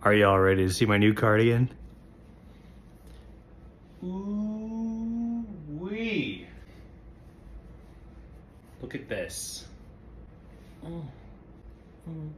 Are y'all ready to see my new cardigan? Ooh-wee. Look at this. Mm. Mm.